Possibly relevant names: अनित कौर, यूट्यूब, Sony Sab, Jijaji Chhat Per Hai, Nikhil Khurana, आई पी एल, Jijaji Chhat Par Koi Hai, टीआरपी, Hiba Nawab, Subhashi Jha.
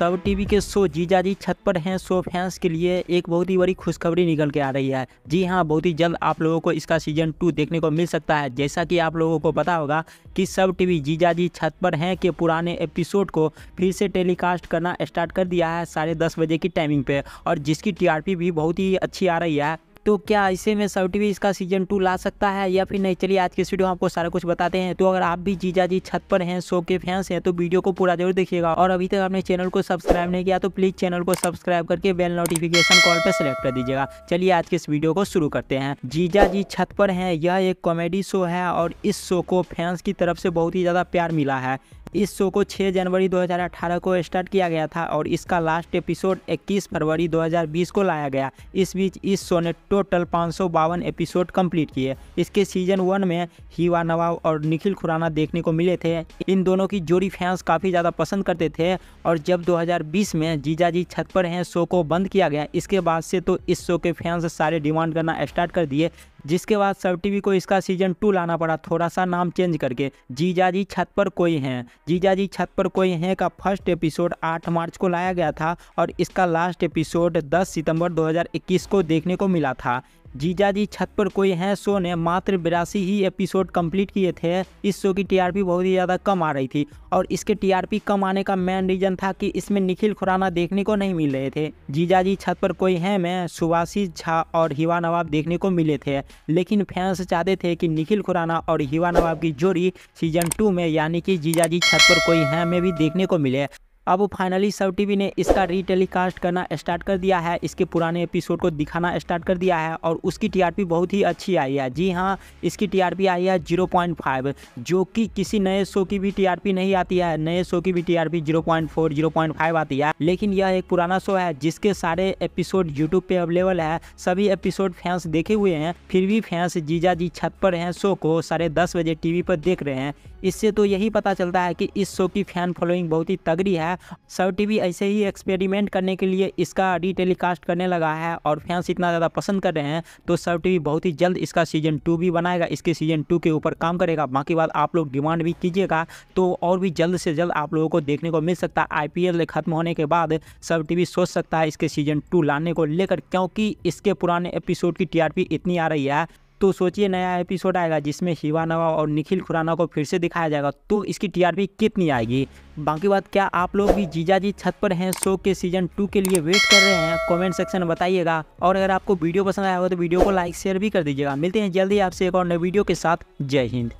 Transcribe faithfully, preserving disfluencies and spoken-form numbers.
सब टीवी के शो जीजाजी छत पर हैं शो फैंस के लिए एक बहुत ही बड़ी खुशखबरी निकल के आ रही है। जी हाँ, बहुत ही जल्द आप लोगों को इसका सीजन टू देखने को मिल सकता है। जैसा कि आप लोगों को पता होगा कि सब टीवी जीजाजी छत पर हैं के पुराने एपिसोड को फिर से टेलीकास्ट करना स्टार्ट कर दिया है साढ़े दस बजे की टाइमिंग पे, और जिसकी टी आर पी भी बहुत ही अच्छी आ रही है। तो क्या ऐसे में सब टीवी इसका सीजन टू ला सकता है या फिर नहीं? चलिए आज के वीडियो में आपको सारा कुछ बताते हैं। तो अगर आप भी जीजाजी छत पर हैं शो के फैंस हैं तो वीडियो को पूरा जरूर देखिएगा, और अभी तक आपने चैनल को सब्सक्राइब नहीं किया तो प्लीज़ चैनल को सब्सक्राइब करके बेल नोटिफिकेशन कॉल पर सेलेक्ट कर दीजिएगा। चलिए आज के इस वीडियो को शुरू करते हैं। जीजाजी छत पर हैं यह एक कॉमेडी शो है और इस शो को फैंस की तरफ से बहुत ही ज़्यादा प्यार मिला है। इस शो को छह जनवरी दो हज़ार अठारह को स्टार्ट किया गया था और इसका लास्ट एपिसोड इक्कीस फरवरी दो हज़ार बीस को लाया गया। इस बीच इस शो ने टोटल पाँच सौ बावन एपिसोड कंप्लीट किए। इसके सीजन वन में हिबा नवाब और निखिल खुराना देखने को मिले थे। इन दोनों की जोड़ी फैंस काफ़ी ज़्यादा पसंद करते थे, और जब दो हज़ार बीस में जीजाजी छत पर हैं शो को बंद किया गया इसके बाद से तो इस शो के फैंस सारे डिमांड करना स्टार्ट कर दिए, जिसके बाद सब टीवी को इसका सीजन टू लाना पड़ा थोड़ा सा नाम चेंज करके। जीजाजी छत पर कोई हैं जीजाजी छत पर कोई हैं का फर्स्ट एपिसोड आठ मार्च को लाया गया था और इसका लास्ट एपिसोड दस सितंबर दो हज़ार इक्कीस को देखने को मिला था। जीजाजी छत पर कोई हैं शो ने मात्र बिरासी ही एपिसोड कंप्लीट किए थे। इस शो की टीआरपी बहुत ही ज़्यादा कम आ रही थी, और इसके टीआरपी कम आने का मेन रीज़न था कि इसमें निखिल खुराना देखने को नहीं मिल रहे थे। जीजाजी छत पर कोई हैं में सुभाषी झा और हिबा नवाब देखने को मिले थे, लेकिन फैंस चाहते थे कि निखिल खुराना और हिबा नवाब की जोड़ी सीजन टू में यानी कि जीजाजी छत पर कोई हैं में भी देखने को मिले। अब फाइनली सब टीवी ने इसका रीटेलीकास्ट करना स्टार्ट कर दिया है, इसके पुराने एपिसोड को दिखाना स्टार्ट कर दिया है, और उसकी टीआरपी बहुत ही अच्छी आई है। जी हाँ, इसकी टीआरपी आई है ज़ीरो पॉइंट फाइव, जो कि किसी नए शो की भी टीआरपी नहीं आती है। नए शो की भी टीआरपी zero point four zero point five आती है, लेकिन यह एक पुराना शो है जिसके सारे एपिसोड यूट्यूब पर अवेलेबल है। सभी एपिसोड फैंस देखे हुए हैं, फिर भी फैंस जीजाजी छत पर हैं शो को साढ़े दस बजे टी वी पर देख रहे हैं। इससे तो यही पता चलता है कि इस शो की फैन फॉलोइंग बहुत ही तगड़ी है। सब टीवी ऐसे ही एक्सपेरिमेंट करने के लिए इसका रीटेलीकास्ट करने लगा है, और फैंस इतना ज़्यादा पसंद कर रहे हैं तो सब टीवी बहुत ही जल्द इसका सीजन टू भी बनाएगा, इसके सीजन टू के ऊपर काम करेगा। बाकी बात आप लोग डिमांड भी कीजिएगा तो और भी जल्द से जल्द आप लोगों को देखने को मिल सकता है। आई पी एल खत्म होने के बाद सब टीवी सोच सकता है इसके सीजन टू लाने को लेकर, क्योंकि इसके पुराने एपिसोड की टी आर पी इतनी आ रही है। तो सोचिए नया एपिसोड आएगा जिसमें हिबा नवाब और निखिल खुराना को फिर से दिखाया जाएगा तो इसकी टीआरपी कितनी आएगी। बाकी बात क्या आप लोग भी जीजाजी छत पर हैं शो के सीजन टू के लिए वेट कर रहे हैं? कमेंट सेक्शन में बताइएगा, और अगर आपको वीडियो पसंद आया हो तो वीडियो को लाइक शेयर भी कर दीजिएगा। मिलते हैं जल्दी आपसे एक और नए वीडियो के साथ। जय हिंद।